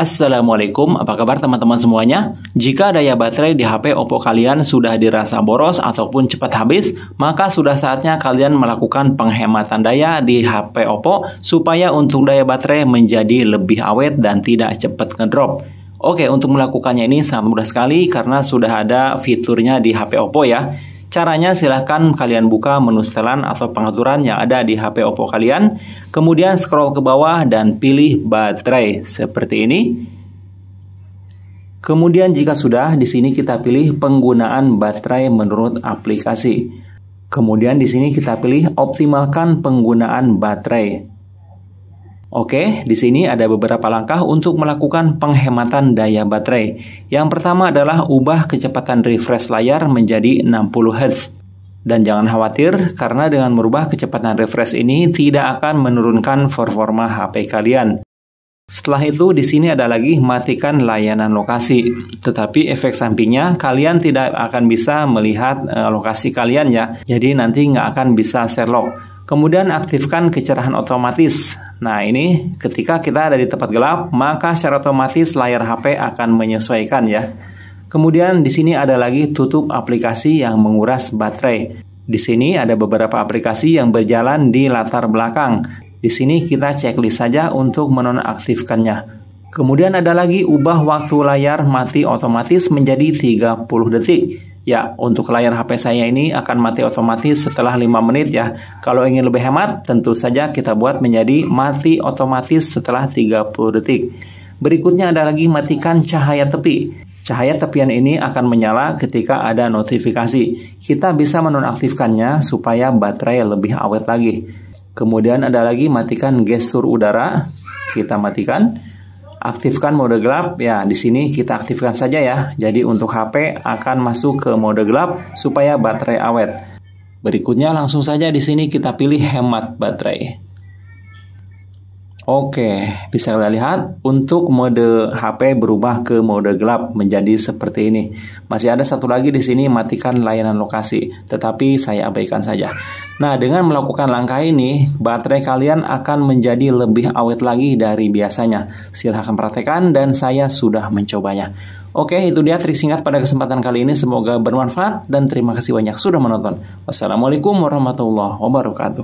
Assalamualaikum, apa kabar teman-teman semuanya? Jika daya baterai di HP Oppo kalian sudah dirasa boros ataupun cepat habis, maka sudah saatnya kalian melakukan penghematan daya di HP Oppo supaya untung daya baterai menjadi lebih awet dan tidak cepat ngedrop. Oke, untuk melakukannya ini sangat mudah sekali karena sudah ada fiturnya di HP Oppo ya. Caranya silahkan kalian buka menu setelan atau pengaturan yang ada di HP Oppo kalian. Kemudian scroll ke bawah dan pilih baterai seperti ini. Kemudian jika sudah, di sini kita pilih penggunaan baterai menurut aplikasi. Kemudian di sini kita pilih optimalkan penggunaan baterai. Oke, di sini ada beberapa langkah untuk melakukan penghematan daya baterai. Yang pertama adalah ubah kecepatan refresh layar menjadi 60 Hz. Dan jangan khawatir, karena dengan merubah kecepatan refresh ini tidak akan menurunkan performa HP kalian. Setelah itu, di sini ada lagi matikan layanan lokasi. Tetapi efek sampingnya, kalian tidak akan bisa melihat lokasi kalian ya. Jadi nanti nggak akan bisa share log. Kemudian aktifkan kecerahan otomatis. Nah, ini ketika kita ada di tempat gelap, maka secara otomatis layar HP akan menyesuaikan ya. Kemudian di sini ada lagi tutup aplikasi yang menguras baterai. Di sini ada beberapa aplikasi yang berjalan di latar belakang. Di sini kita checklist saja untuk menonaktifkannya. Kemudian ada lagi ubah waktu layar mati otomatis menjadi 30 detik. Ya, untuk layar HP saya ini akan mati otomatis setelah 5 menit ya. Kalau ingin lebih hemat, tentu saja kita buat menjadi mati otomatis setelah 30 detik. Berikutnya ada lagi matikan cahaya tepi. Cahaya tepian ini akan menyala ketika ada notifikasi. Kita bisa menonaktifkannya supaya baterai lebih awet lagi. Kemudian ada lagi matikan gestur udara. Kita matikan. Aktifkan mode gelap, ya di sini kita aktifkan saja ya. Jadi untuk HP akan masuk ke mode gelap supaya baterai awet. Berikutnya langsung saja di sini kita pilih hemat baterai. Oke, bisa kalian lihat untuk mode HP berubah ke mode gelap menjadi seperti ini. Masih ada satu lagi di sini matikan layanan lokasi, tetapi saya abaikan saja. Nah, dengan melakukan langkah ini, baterai kalian akan menjadi lebih awet lagi dari biasanya. Silahkan praktekkan dan saya sudah mencobanya. Oke, itu dia trik singkat pada kesempatan kali ini. Semoga bermanfaat dan terima kasih banyak sudah menonton. Wassalamualaikum warahmatullahi wabarakatuh.